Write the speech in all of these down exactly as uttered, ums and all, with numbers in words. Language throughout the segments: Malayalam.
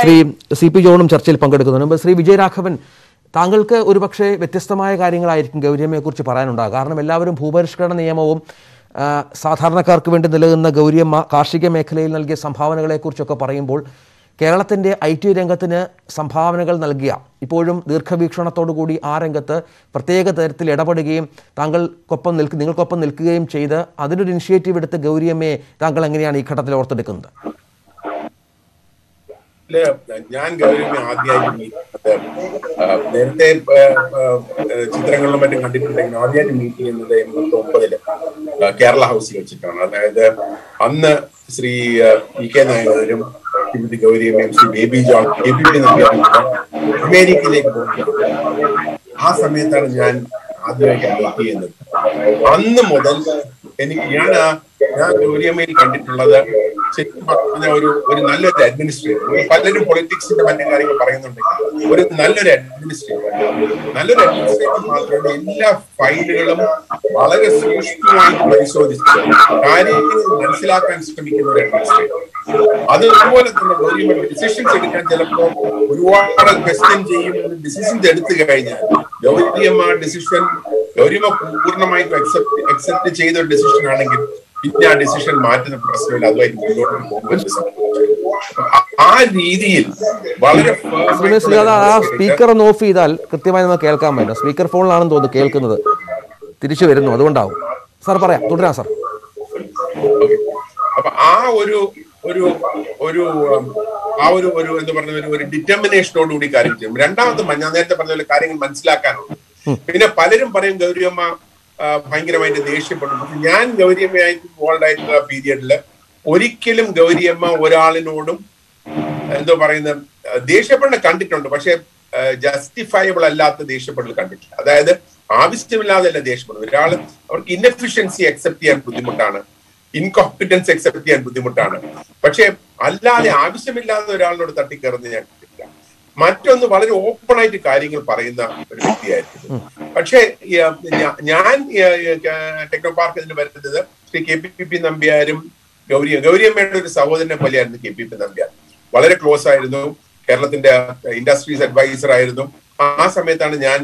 ശ്രീ സി പി ജോണും ചർച്ചയിൽ പങ്കെടുക്കുന്നുണ്ട്. ശ്രീ വിജയരാഘവൻ, താങ്കൾക്ക് ഒരു പക്ഷേ വ്യത്യസ്തമായ കാര്യങ്ങളായിരിക്കും ഗൗരിയമ്മയെക്കുറിച്ച് പറയാനുണ്ടാകുക. കാരണം എല്ലാവരും ഭൂപരിഷ്കരണ നിയമവും സാധാരണക്കാർക്ക് വേണ്ടി നിലനിന്ന ഗൗരിയമ്മ കാർഷിക മേഖലയിൽ നൽകിയ സംഭാവനകളെക്കുറിച്ചൊക്കെ പറയുമ്പോൾ കേരളത്തിൻ്റെ ഐ ടി രംഗത്തിന് സംഭാവനകൾ നൽകിയ, ഇപ്പോഴും ദീർഘവീക്ഷണത്തോടുകൂടി ആ രംഗത്ത് പ്രത്യേക തരത്തിൽ ഇടപെടുകയും താങ്കൾക്കൊപ്പം നിൽക്കുക നിങ്ങൾക്കൊപ്പം നിൽക്കുകയും ചെയ്ത് അതിനൊരു ഇനിഷ്യേറ്റീവ് എടുത്ത് ഗൗരിയമ്മയെ താങ്കൾ എങ്ങനെയാണ് ഈ ഘട്ടത്തിൽ ഓർത്തെടുക്കുന്നത്? ഞാൻ ഗൗരിയമ്മയെ ആദ്യമായി നേരത്തെ ചിത്രങ്ങളിലും മറ്റും കണ്ടിട്ടുണ്ടെങ്കിൽ ആദ്യമായിട്ട് മീറ്റ് ചെയ്യുന്നത് എൺപത്തി ഒമ്പതില് കേരള ഹൗസിൽ വെച്ചിട്ടാണ്. അതായത് അന്ന് ശ്രീ ഇ കെ നായരും ശ്രീമതി ഗൗരിയമ്മയും ശ്രീ ബേബി ജോൺ ബേബി അമേരിക്കയിലേക്ക് പോകുന്നത്. ആ സമയത്താണ് ഞാൻ ആദ്യമായിട്ട് മീറ്റ് ചെയ്യുന്നത്. അന്ന് മുതൽ എനിക്ക് ഞാൻ ഞാൻ ഗൗരിയമ്മയിൽ കണ്ടിട്ടുള്ളത് ശരിക്കും പറഞ്ഞ ഒരു ഒരു നല്ലൊരു അഡ്മിനിസ്ട്രേറ്റർ. പലരും പൊളിറ്റിക്സിന്റെ മറ്റു കാര്യങ്ങൾ പറയുന്നുണ്ടെങ്കിൽ ഒരു നല്ലൊരു അഡ്മിനിസ്ട്രേറ്റർ നല്ലൊരു അഡ്മിനിസ്ട്രേറ്റർ മാത്രമല്ല, എല്ലാ ഫയലുകളും വളരെ സൂക്ഷ്മമായി പരിശോധിച്ച് കാര്യങ്ങൾ മനസ്സിലാക്കാൻ ശ്രമിക്കുന്ന ഒരു അഡ്മിനിസ്ട്രേറ്റർ. അത് അതുപോലെ തന്നെ ഗൗരിയമ്മ ഡിസിഷൻസ് എടുക്കാൻ ചിലപ്പോൾ ഒരുപാട് ക്വസ്റ്റ്യൻ ചെയ്യും. ഡിസിഷൻസ് എടുത്തു കഴിഞ്ഞാൽ ഗൗരിയമ്മ ഡിസിഷൻ ഗൗരിയമ്മ പൂർണ്ണമായിട്ട് അക്സെപ്റ്റ് അക്സെപ്റ്റ് ചെയ്ത ഒരു ഡിസിഷൻ ആണെങ്കിൽ പിന്നെ ആ ഡിസിഷൻ മാറ്റുന്ന പ്രശ്നമില്ല, അതുമായി മുന്നോട്ട് പോകും. ആ രീതിയിൽ വളരെ സ്പീക്കർ ഒന്ന് ഓഫ് ചെയ്താൽ കൃത്യമായി നമുക്ക് കേൾക്കാൻ പറ്റും. സ്പീക്കർ ഫോണിലാണെന്ന് തോന്നുന്നു കേൾക്കുന്നത്, തിരിച്ചു വരുന്നു, അതുകൊണ്ടാവും. സാർ പറയാം, തുടരാം സാർ. അപ്പൊ ആ ഒരു ഒരു ഒരു ആ ഒരു ഒരു എന്താ പറഞ്ഞ ഒരു ഡിറ്റർമിനേഷനോടുകൂടി കാര്യം ചെയ്യും. രണ്ടാമത് ഞാൻ നേരത്തെ പറഞ്ഞ പോലെ കാര്യങ്ങൾ മനസ്സിലാക്കാനുണ്ട്. പിന്നെ പലരും പറയും ഗൗരിയമ്മ ഭയങ്കരമായിട്ട് ദേഷ്യപ്പെട്ടു. പക്ഷെ ഞാൻ ഗൗരിയമ്മയായിട്ട് ഇൻവോൾവ് ആയിട്ടുള്ള പീരിയഡില് ഒരിക്കലും ഗൗരിയമ്മ ഒരാളിനോടും എന്തോ പറയുന്ന ദേഷ്യപ്പെടൽ കണ്ടിട്ടുണ്ട്. പക്ഷെ ജസ്റ്റിഫയബിൾ അല്ലാത്ത ദേഷ്യപ്പെടൽ കണ്ടിട്ടില്ല. അതായത് ആവശ്യമില്ലാതെയല്ല ദേഷ്യപ്പെടുന്നത്. ഒരാൾ അവർക്ക് ഇൻഎഫിഷ്യൻസി അക്സെപ്റ്റ് ചെയ്യാൻ ബുദ്ധിമുട്ടാണ്, ഇൻകോംപിറ്റൻസ് അക്സെപ്റ്റ് ചെയ്യാൻ ബുദ്ധിമുട്ടാണ്. പക്ഷെ അല്ലാതെ ആവശ്യമില്ലാതെ ഒരാളിനോട് തട്ടിക്കയറുന്നത് ഞാൻ കണ്ടിട്ടില്ല. മറ്റൊന്ന് വളരെ ഓപ്പൺ ആയിട്ട് കാര്യങ്ങൾ പറയുന്ന ഒരു വ്യക്തിയായിരുന്നു. പക്ഷേ ഞാൻ ടെക്നോ പാർക്ക് ഇതിന് വരുന്നത് ശ്രീ കെ പി പി നമ്പ്യാരും ഗൗരി ഗൗരിയമ്മയുടെ ഒരു സഹോദരനെ പോലെയായിരുന്നു. കെ പി പി നമ്പ്യാർ വളരെ ക്ലോസ് ആയിരുന്നു. കേരളത്തിന്റെ ഇൻഡസ്ട്രീസ് അഡ്വൈസർ ആയിരുന്നു. ആ സമയത്താണ് ഞാൻ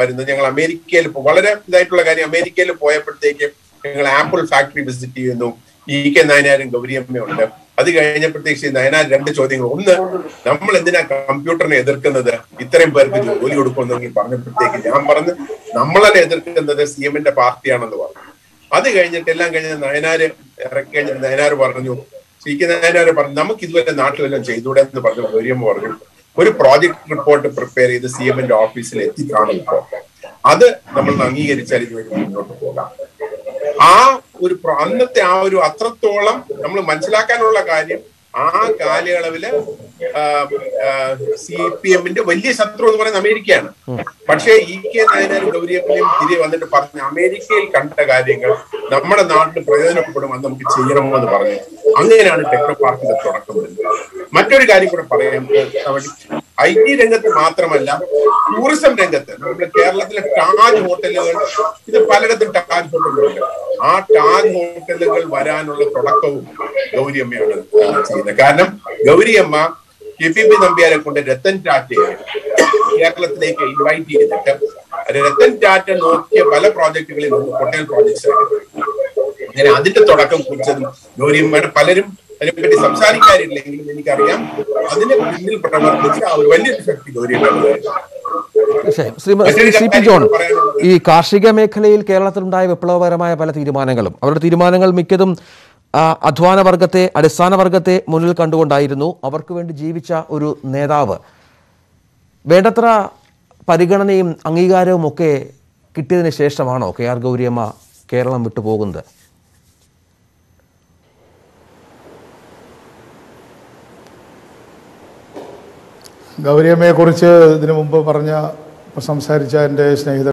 വരുന്നത്. ഞങ്ങൾ അമേരിക്കയിൽ വളരെ ഇതായിട്ടുള്ള കാര്യം, അമേരിക്കയിൽ പോയപ്പോഴത്തേക്ക് ഞങ്ങൾ ആപ്പിൾ ഫാക്ടറി വിസിറ്റ് ചെയ്യുന്നു. ഇ കെ നായനാരും ഗൗരിയമ്മയുണ്ട്. അത് കഴിഞ്ഞപ്പോഴത്തേക്ക് നയനാർ രണ്ട് ചോദ്യങ്ങൾ. ഒന്ന്, നമ്മൾ എന്തിനാ കമ്പ്യൂട്ടറിനെ എതിർക്കുന്നത്, ഇത്രയും പേർക്ക് ജോലി കൊടുക്കുമെന്നെങ്കിൽ പറഞ്ഞപ്പോഴത്തേക്ക് ഞാൻ പറഞ്ഞ് നമ്മളെ എതിർക്കുന്നത് സി എമ്മിന്റെ പാർട്ടിയാണെന്ന് പറഞ്ഞു. അത് കഴിഞ്ഞിട്ട് എല്ലാം കഴിഞ്ഞ നയനാര് ഇറക്കി കഴിഞ്ഞിട്ട് നയനാർ പറഞ്ഞു, സി കെ നയനാർ പറഞ്ഞു, നമുക്ക് ഇതുവരെ നാട്ടിലെല്ലാം ചെയ്തൂടെ എന്ന് പറഞ്ഞു. ഗൗരിയമ്മ പറഞ്ഞു, ഒരു പ്രോജക്ട് റിപ്പോർട്ട് പ്രിപ്പയർ ചെയ്ത് സി എമ്മിന്റെ ഓഫീസിൽ എത്തിക്കാണല്ലോ, അത് നമ്മൾ അംഗീകരിച്ചാൽ ഇതുവരെ മുന്നോട്ട് പോകാം. ആ ഒരു അന്നത്തെ ആ ഒരു അത്രത്തോളം നമ്മൾ മനസ്സിലാക്കാനുള്ള കാര്യം, ആ കാലയളവില് സി പി എമ്മിന്റെ വലിയ ശത്രു എന്ന് പറയുന്നത് അമേരിക്കയാണ്. പക്ഷേ ഇ കെ നായനാർ ഗൗരിയമ്മയും തിരികെ വന്നിട്ട് പറഞ്ഞ അമേരിക്കയിൽ കണ്ട കാര്യങ്ങൾ നമ്മുടെ നാട്ടിൽ പ്രയോജനപ്പെടും, അത് നമുക്ക് ചെയ്യണമെന്ന് പറഞ്ഞു. അങ്ങനെയാണ് ടെക്നോ പാർക്കിന്റെ തുടക്കം വരുന്നത്. മറ്റൊരു കാര്യം കൂടെ പറയാൻ, ഐ ടി രംഗത്ത് മാത്രമല്ല ടൂറിസം രംഗത്ത് നമ്മുടെ കേരളത്തിലെ താജ് ഹോട്ടലുകൾ, ഇത് പലയിടത്തും താജ് ഹോട്ടലുകളുണ്ട്. ആ താജ് ഹോട്ടലുകൾ വരാനുള്ള തുടക്കവും ഗൗരിയമ്മയാണ് ചെയ്യുന്നത്. കാരണം ഗൗരിയമ്മ കെ പി പി നമ്പ്യാരെ കൊണ്ട് രത്തൻ ടാറ്റയെ കേരളത്തിലേക്ക് ഇൻവൈറ്റ് ചെയ്തിട്ട് രത്തൻ ടാറ്റ നോക്കിയ പല പ്രോജക്ടുകളിൽ ഒന്ന് ഹോട്ടൽ പ്രോജക്ട്സ് ആയിരുന്നു. അങ്ങനെ അതിന്റെ തുടക്കം കുറിച്ചതും ഗൗരിയമ്മയുടെ, പലരും അതിനെപ്പറ്റി സംസാരിക്കാനില്ലെങ്കിലും എനിക്കറിയാം അതിന്റെ പിന്നിൽ പ്രവർത്തിച്ച ഒരു വലിയൊരു ശക്തി ഗൗരിയമ്മ. ഈ കാർഷിക മേഖലയിൽ കേരളത്തിലുണ്ടായ വിപ്ലവകരമായ പല തീരുമാനങ്ങളും, അവരുടെ തീരുമാനങ്ങൾ മിക്കതും അധ്വാന വർഗത്തെ, അടിസ്ഥാന വർഗത്തെ മുന്നിൽ കണ്ടുകൊണ്ടായിരുന്നു. അവർക്ക് വേണ്ടി ജീവിച്ച ഒരു നേതാവ് വേണ്ടത്ര പരിഗണനയും അംഗീകാരവും ഒക്കെ കിട്ടിയതിന് ശേഷമാണോ കെ ആർ ഗൗരിയമ്മ കേരളം വിട്ടുപോകുന്നത്? ഗൗരിയമ്മയെക്കുറിച്ച് ഇതിനു മുമ്പ് പറഞ്ഞ സംസാരിച്ച എൻ്റെ സ്നേഹിതൻ